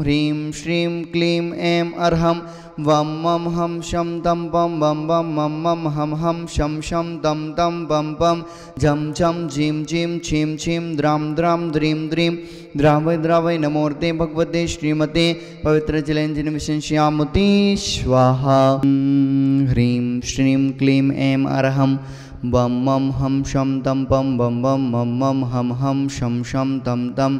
ह्रीं श्रीं क्लीं ऐं अर्हं वम मम हम शम तम पम बम बम मम मम हम शम शम तम तम पम पम झम झम झीं झीं छीं छीं द्राम द्राम द्रीं द्रीं द्रावय द्रावय नमोर्ते भगवते श्रीमते पवित्र जलंजन विशंस्यामुति स्वाहा। ह्रीं श्रीं क्लीं ऐं अर्हं बम मम हम शम तम पम बम बम मम मम हम शम शम तम तम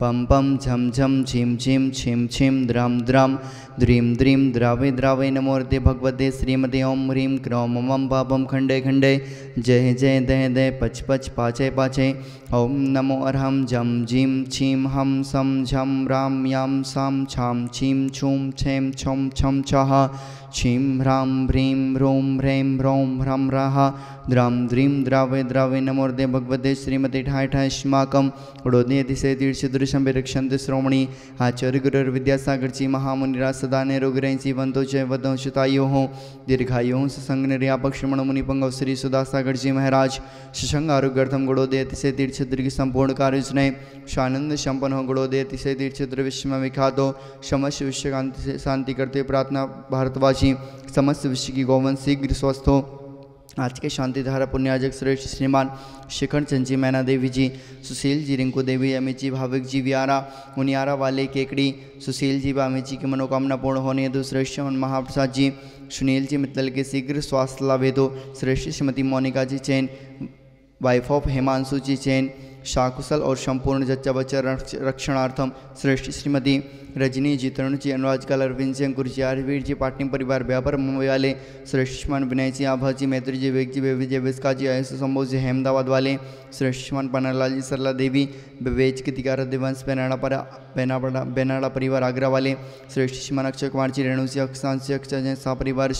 पम पम झम झम झीं झीं छीं छीं द्राम द्राम द्रीं द्रीं द्रावे द्रावे नमोर्ते भगवते श्रीमते ओम ह्रीं क्रौम मम पापम खंडे खंडे जय जय दय दय पच पच पाचय पाचय ओम नमो अर्हम झम झीं छीं हम सम झम राम याम साम छाम छीं छूं छें छौं छम छः छीं ह्रां ह्रीं ह्रों ह्रैं ह्रौं ह्रं राहा द्रां द्रीं द्रावे द्रावे नमोर्ते भगवते श्रीमते ठाय ठाय अस्माकं गुणोदय अतिशय तीर्थक्षेत्र रक्षन्ते श्रोमणी आचार्य गुरुर् विद्यासागर जी महामुनिराज सदा निरोगिरहि जीवन्तो जयवतो शतायुः दीर्घायुः सत्संग निर्यापक श्रमण मुनिपंगव श्री सुधासागर जी महाराज सत्संग आरोग्यार्थम गुणोदय अतिशय तीर्थक्षेत्र की संपूर्ण कार्ययोजना स्वानंद संपन्न हो। गुणोदय अतिशय तीर्थक्षेत्र विश्व में विख्यात हो। समस्त विश्व की शांति करते प्रार्थना भारतवासी समस्त विश्व की गौवंश शीघ्र स्वस्थ हो। आज के शांतिधारा पुण्याजक श्रेष्ठ श्रीमान शिखर चंद जी, मैना देवी जी, सुशील जी, रिंकू देवी, अमित जी, भाविक जी, व्यारा उनियारा वाले केकड़ी, सुशील जी व अमित जी की मनोकामना पूर्ण होने हेतु श्रेष्ठ और महाप्रसाद जी, सुनील जी मित्तल के शीघ्र स्वास्थ्य लाभ हेतु श्रेष्ठ श्रीमती मोनिका जी चैन, वाइफ ऑफ हेमांशु जी चैन, शाकुशल और संपूर्ण जच्चा बच्चा रक्षणार्थम श्रेष्ठ श्रीमती रजनी जी, तरुण जी, अनुराज कल, अरविंद जी, अंकुर जी, आर्यवीर जी, पाटनी परिवार व्यापार मुंबई वाले श्रेष्ठमान, विनय जी, आभा जी, मैत्री जी, विवेक जी, बेबी जी, विस्का जी, आयुष संभोज जी, अहमदाबाद वाले श्रेष्ठमान, पन्नालाल जी, सरला देवी, विवेच की तिकारा देवंश, बेनाड़ा परिवार आगरा वाले श्रेष्ठ श्रीमान, अक्षय कुमार जी, रेणु जी, अक्षांश जी, अक्षय जैन सपरिवार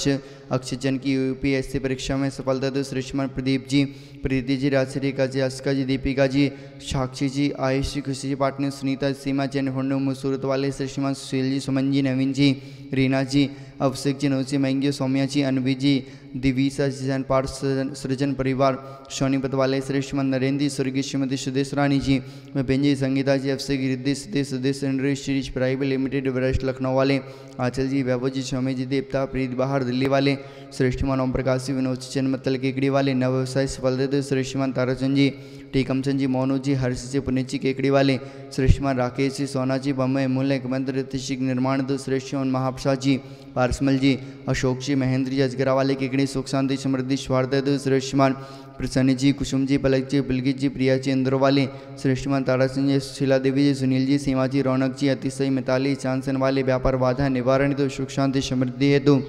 अक्षय जैन की यूपीएससी परीक्षा में सफलता तो श्रेष्ठमान, प्रदीप जी, प्रीति जी, राजश्रीका जी, अस्का जी, दीपिका जी, साक्षी जी, आयुष जी, खुशी जी, पाटनी, सुनीता, सीमा जैन, होंडो मुसूरत वाले श्रीमान, सुशील जी, सुमन जी, नवीन जी, रीना जी, अभिषेक जी, नौसी, महंगी, सौम्या जी, अनवी जी, दिवीसा जी, जैन पाठ सृजन परिवार सोनीपत वाले श्रेष्ठमान, नरेंद्र जी, स्वर्गीय Shrimati Sudesh Rani ji, Vipin ji, Sangeeta ji, Abhishek, Riddhi, Sudesh, Sudesh industries private limited वरिष्ठ लखनऊ वाले आंचल जी, वैभव जी, स्वामी जी, देवता प्रीत बाहर दिल्ली वाले श्रेष्ठमान, ओम प्रकाश जी, विनोद जी, चन्मतल केकड़ी वाले नव व्यवसाय सफलता श्रेष्ठमान, ताराचंद जी, टीकमचंद जी, मोनू जी, हर्ष जी, पुनीत जी, केकड़ी वाले श्रेष्ठमान, राकेश जी, सोना जी, बम्बई मूल एकमंत्र ऋतिशिक निर्माण दो श्रेष्ठ महाप्रसाद जी, पारसमल जी, अशोक जी, महेंद्र जी, अजगरा वाले केकड़ी, सुख शांति समृद्धि स्वार्थ श्रेष्ठमान, प्रसन्न जी, कुसुम जी, पलक जी, बिलगित जी, प्रिया जी, इंद्रो वाले श्रेष्ठमान, तारा सिंह जी, शिला देवी जी, सुनील जी, सीमा जी, रौनक जी, अतिशय मिताली चांसन वाले व्यापार बाधा निवारण हेतु सुख शांति समृद्धि हेतु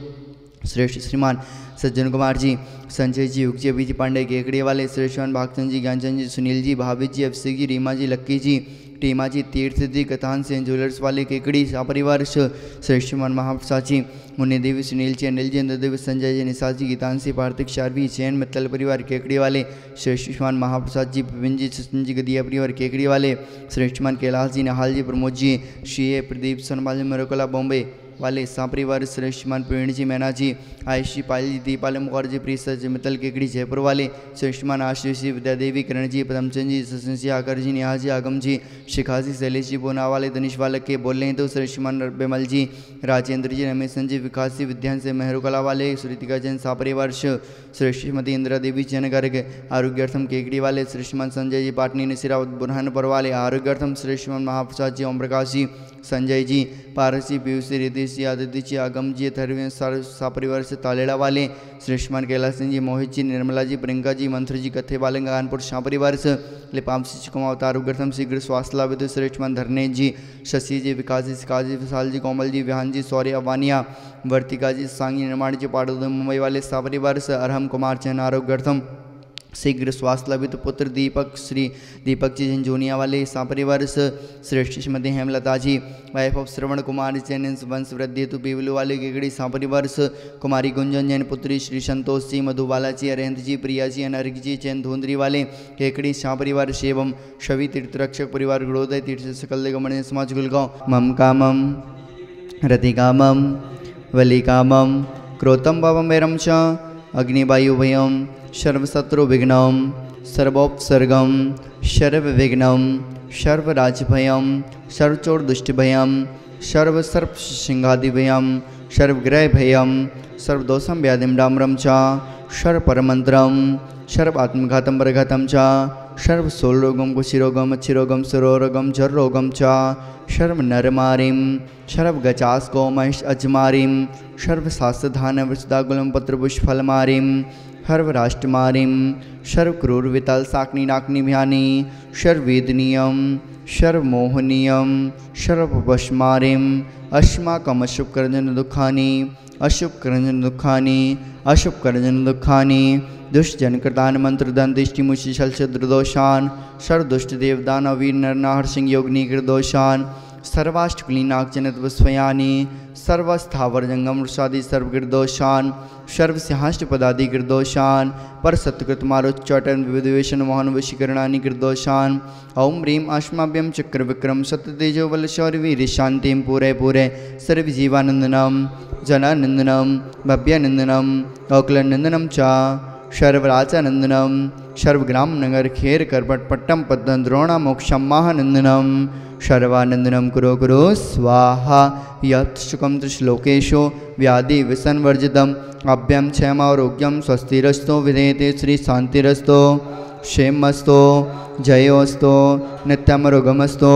श्रेष्ठ श्रीमान, सज्जन कुमार जी, संजय जी, युग जी, अभिजी पांडे केकड़ी वाले श्रेष्ठमान, भागचंद जी, ज्ञानचंद जी, सुनील जी, भाभी जी, अभिषेक जी, रीमा जी, लक्की जी, टीमा जी, तीर्थ जी, कथान सेन ज्वेलर्स वाले केकड़ी सपरिवार श्रेष्ठमान, महाप्रसाद जी, मुन्नी देवी, सुनील जी, अनिल जी, इंद्रदेवी, संजय जी, निशा जी, गीतांशी, पार्थिक, शारवी, चैन मित्तल परिवार केकड़ी वाले श्रेष्ठमान, महाप्रसाद जी, विपिन जी, सचिन जी, गदिया परिवार केकड़ी वाले श्रेष्ठमान, कैलाश जी, नाहल जी, प्रमोद जी, शीए, प्रदीप सोनवाल जी, मेरोकला बॉम्बे वाले सापरिवार श्रेष्ठमान, प्रेरण जी, मैना जी, आयुष जी, पायल जी, दीपाल मुखर्जी, प्रीसा जी, मित्तल केकड़ी जयपुर वाले श्रेष्ठमान, आशीष जी, विद्यादेवी, किरण जी, पदमचंद जी, ससन जी, आकर जी, नेहा जी, आगम जी, शिखा जी, शैलेश जी, बोना वाले धनिश वाले के बोल रहे हैं तो श्रेष्ठमान, बेमल जी, राजेंद्र जी, रमेशन जी, विकास जी, विद्यान से मेहरूकला वाले श्रुतिका जैन सापरिवार श्रेष्ठमती, इंदिरा देवी जैन गर्ग आरोग्यार्थम केकड़ी वाले श्रेष्ठमान, संजय जी, पाटनी नसीरावत बुरहानपुर वाले आरोग्यार्थम श्रेष्ठमान, महाप्रसाद जी, ओम प्रकाश जी, संजय जी, पारस जी, पीयूष जी, रिद्धि जी, आदित्य जी, आगम जी, थरवे सापरिवार से तालेड़ा वाले श्रेष्ठमान, कैलाश सिंह जी, मोहित जी, निर्मला जी, प्रियंका जी, मंथुर जी, कथे वाले गानपुर शापरिवार से लिपांशी जी, कुमावतारुगर्थम शीघ्र स्वास्थ्य लाभ हेतु श्रेष्ठमान, धरनेश जी, शशि जी, विकास जी, सिकाजी, विशाल जी, कोमल जी, विहान जी, सौर्य वानिया, वर्तिका जी, सांगी, निर्माण जी, पाटोद मुंबई वाले सापरिवार से अरहम कुमार जैन आरोग्यार्थम शीघ्र स्वास्थ्य लाभित पुत्र दीपक श्री दीपक जी, झंझोनिया वाले सापरिवार श्रेष्ठ श्रीमती हेमलता जी, वाइफ ऑफ श्रवण कुमार जैन, वंश वृद्धि हेतु बेवलू वाले केकड़ी सापरिवार कुमारी गुंजन जैन, पुत्री श्री संतोष जी, मधुबाला जी, अरेंद्र जी, प्रिया जी, अनर्घ जी, जैन धुंधरी वाले केकड़ी सापरिवार एवं शवि तीर्थरक्षक परिवार गुणोदय तीर्थ सकल गमन समाज गुलगांव, मम कामम रतिकामम वलिकामम क्रोतम भवमेरम च अग्निवायुभयम सर्वशत्रुविघ्नं सर्वोपसर्गं सर्वविघ्नं सर्वराजभयं सर्वचोरदुष्टभयं सर्वसर्प सिंहादिभयम सर्वग्रहभयम सर्वदोषम व्याधिम डाम्रम च सर्वपरमंत्रम सर्व आत्मघातम परघातम च सर्व शोलरोगम कुशिरोगम अच्छिरोगम सुरोरोगम जररोगम च सर्व नरमारिम सर्व गचास गोमहिष अजमारिम सर्व शास्त्रधान वृषदागुलम पत्रपुष्फलमारिम सर्व राष्ट्रमारिम सर्व क्रूर वितल साकनी नाकनी भ्यानी सर्व वेदनीयम सर्व मोहनीयम सर्व वशमारिम अस्माकम अशुभ करंजन दुखानी अशुभ करंजन दुखानी दुष्ट जनकृतान मंत्र दंत दृष्टि मुषि शल शत्रुदोषान सर्व दुष्ट देवदान वीर नर नाहर सिंह योगिनी कृदोषान सर्वाष्टकुलीनाक जनत्व स्वयानी सर्वस्थावर जंगम वृषादि सर्वगिरदोषान सर्वस्याष्ट पदादि गिरदोषान पर सत्कृत मारोच्चाटन विविधवेशन मोहन वशीकरणानि गिरदोषान ओम ह्रीम आश्माभ्यम चक्र विक्रम सत्यतेजो बल शौर्य वीर शांतिम पूरे पूरे सर्वजीवानंदनम जनानंदनम भव्यानंदनम अकलनंदनम चा सर्वराचानंदनम सर्वग्राम नगर खेर करपट पट्टम पद्म द्रोणा मोक्षम महानंदनम सर्वानंदनम कुरो कुरो स्वाहा यत्सुकम त्रिश्लोकेशो व्याधि विसनवर्जितम अभ्यम क्षेम आरोग्यम स्वस्तिरस्तो विधेयते श्री शांतिरस्तो क्षेमस्तो जयोस्तो नित्यमरोगमस्तो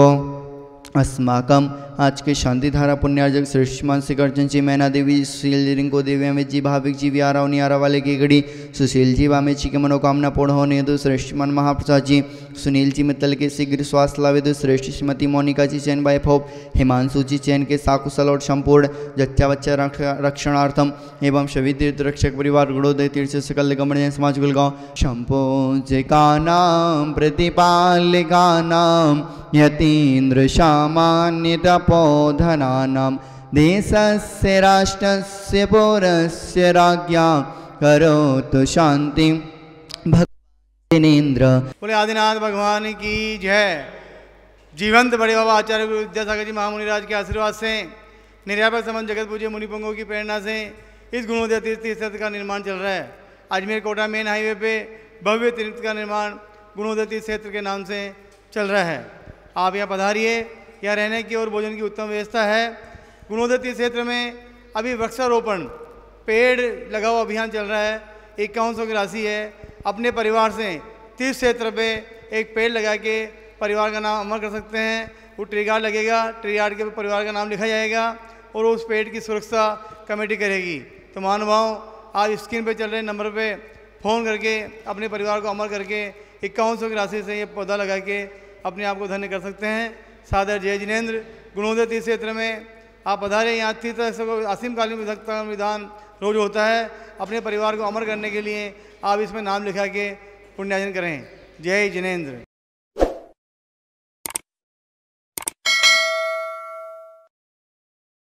अस्माकम आज के शांतिधारा पुण्यार्जक श्रेष्ठमान शिखर जी मैना देवी सुशील जी रिंको देवी अमित जी भाविक जी व्यारा नियारा वाले केकड़ी सुशील जी वामे जी के मनोकामना पूर्ण होने हेतु श्रेष्ठमान महाप्रसाद जी सुनील जी मित्तल के शीघ्र स्वास्थ्य लाभ हेतु श्रेष्ठ श्रीमती मोनिका जी चैन वाइफ होप हिमांशु जी चैन के साकुशल और संपूर्ण जच्चा बच्चा रक्षणार्थम एवं सभी तीर्थ रक्षक परिवार गुणोदय तीर्थ सकल निगम समाज गुलगांव शंपोजिका नाम प्रतिपालिका नाम यतीन्द्र सामान्य तपोधनानां देशस्य राष्ट्रस्य पौरस्य राज्ञा करोतु शांतिं भक्तिनेन्द्र। बोले आदिनाथ भगवान की जय। जीवंत बड़े बाबा आचार्य गुरु विद्यासागर जी महामुनि राज के आशीर्वाद से निर्यापर समस्त जगत पूज्य मुनिपुंगों की प्रेरणा से इस गुणोदय तीर्थ क्षेत्र का निर्माण चल रहा है। अजमेर कोटा मेन हाईवे पे भव्य तीर्थ का निर्माण गुणोदय तीर्थ क्षेत्र के नाम से चल रहा है। आप यहाँ पधारिए। यहाँ रहने की और भोजन की उत्तम व्यवस्था है। गुणोदय तीर्थ क्षेत्र में अभी वृक्षारोपण पेड़ लगाओ अभियान चल रहा है। 5100 की राशि है। अपने परिवार से तीर्थ क्षेत्र पे एक पेड़ लगा के परिवार का नाम अमर कर सकते हैं। वो ट्री गार्ड लगेगा, ट्री गार्ड के परिवार का नाम लिखा जाएगा और उस पेड़ की सुरक्षा कमेटी करेगी। तो महानुभाव, आज स्क्रीन पर चल रहे नंबर पर फ़ोन करके अपने परिवार को अमर करके 5100 की राशि से ये पौधा लगा के अपने आप को धन्य कर सकते हैं। सादर जय जिनेन्द्र। गुणोदय तीर्थ क्षेत्र में आप पधारे। यहाँ तीर्थ असीमकालीन विधक्ता विधान रोज होता है। अपने परिवार को अमर करने के लिए आप इसमें नाम लिखा के पुण्यार्जन करें। जय जिनेन्द्र।